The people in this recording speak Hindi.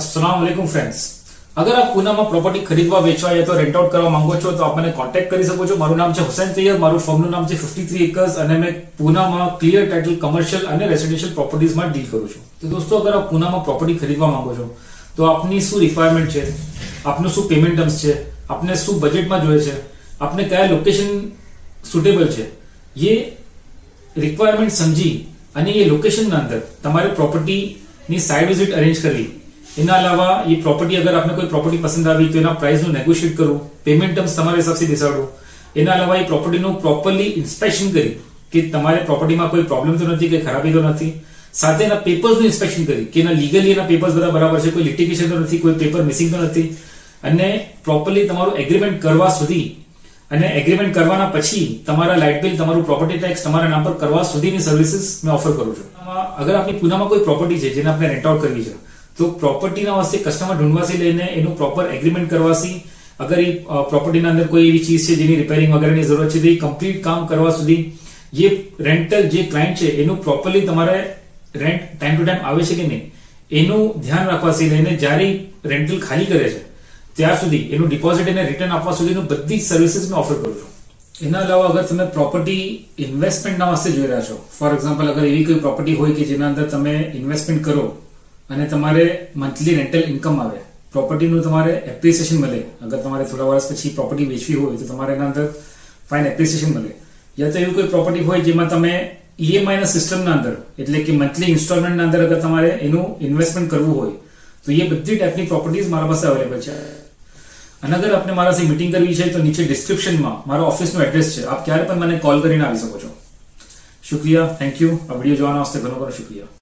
अस्सलाम वालेकुम फ्रेंड्स। अगर आप पुणे में प्रॉपर्टी खरीदवा वेचवा या तो रेंट आउट करवा मांगो छो तो आप मैंने कॉन्टेक्ट कर सको छो। मारू नाम है हुसैन तैयब, मारू फर्म नु नाम है 53 एकर्स और मैं पुणे में क्लियर टाइटल कमर्शियल और रेसिडेंशियल प्रॉपर्टीज में डील करूं छो। तो दोस्तों अगर आप पुणे में प्रॉपर्टी खरीदवा मांगो छो तो आपनी शू रिक्वायरमेंट है, आपनो शू पेमेंट टर्म्स है, आपने शू बजेट में जोए छे, आपने क्या लोकेशन सुटेबल है, ये रिक्वायरमेंट समझी अने ये लोकेशन ना अंदर तमारे प्रॉपर्टी नी साइड विजिट अरेंज कर ली। इना अलावा ये प्रॉपर्टी अगर आपने कोई प्रॉपर्टी पसंद आई तो प्राइस नु नेगोशिएट करो, पेमेंट टर्म्स तमारे हिसाब से डिसाइड। इना अलावा ये प्रॉपर्टी नु प्रॉपरली इंस्पेक्शन करी कि तमारे प्रॉपर्टी में कोई प्रॉब्लम तो नहीं, कोई खराबी तो नहीं, साथ ही पेपर्स नु इंस्पेक्शन करी कि लीगली पेपर्स बधा बराबर है, कोई लिटिगेशन तो नहीं, कोई पेपर मिसिंग तो नहीं, अने प्रॉपरली तमारो एग्रीमेंट करवा सुधी अने एग्रीमेंट करवाना पछी तमारा लाइट बिल, तमारू प्रॉपर्टी टैक्स तमारा नाम पर करवा सुधीनी सर्विसेस मैं ऑफर करूं छूं। अगर आपनी पुणे में कोई प्रॉपर्टी है जेने आपने रेंट आउट करवी छे तो प्रॉपर्टी ना वास्ते कस्टमर ढूंढवासी लईने एनो प्रॉपर एग्रीमेंट करवासी, अगर ये प्रॉपर्टी ना अंदर कोई एवी चीज है जेनी रिपेरिंग वगैरह की जरूरत है तो ये कम्प्लीट काम करवा सुधी ये रेंटल जो क्लाइंट है एनु प्रॉपरली तमारे रेंट टाइम टू टाइम आवे छे कि नहीं एनु ध्यान राखवासी लईने जारी रेंटल खाली करे छे त्यार सुधी एनु डिपोजिट एने रिटर्न आपवा सुधीनो बधी सर्विसेस में ऑफर करूं छूं। एना अलावा अगर तमे प्रॉपर्टी इन्वेस्टमेंट ना वास्ते जोई रह्या छो, फॉर एक्जाम्पल अगर एवी कोई प्रॉपर्टी होय के जेना अंदर तमे इन्वेस्टमेंट करो अने तमारे मंथली रेंटल इनकम आवे, प्रॉपर्टी नु तमारे एप्रिसिएशन मळे, अगर तमारे थोड़ा वर्ष पछी प्रॉपर्टी वेचवी होय तो तमारे एना अंदर फाइन एप्रिसिएशन मळे, या तो एवी कोई प्रॉपर्टी होय जेमां तमे ईएमआई ना सिस्टम ना अंदर एटले के मंथली इंस्टॉलमेंट ना अंदर अगर तमारे एनु इन्वेस्टमेंट करवू होय तो ये बधी टाइप की प्रॉपर्टीज मारा पास अवेलेबल है। अगर आपने मारा से मीटिंग करवी है तो नीचे डिस्क्रिप्शन में मारा ऑफिस नो एड्रेस है, आप क्यारे पण मने कॉल करीने आवी शको छो। शुक्रिया, थैंक यू। आ वीडियो जोवाना वास्ते घणो घणो शुक्रिया।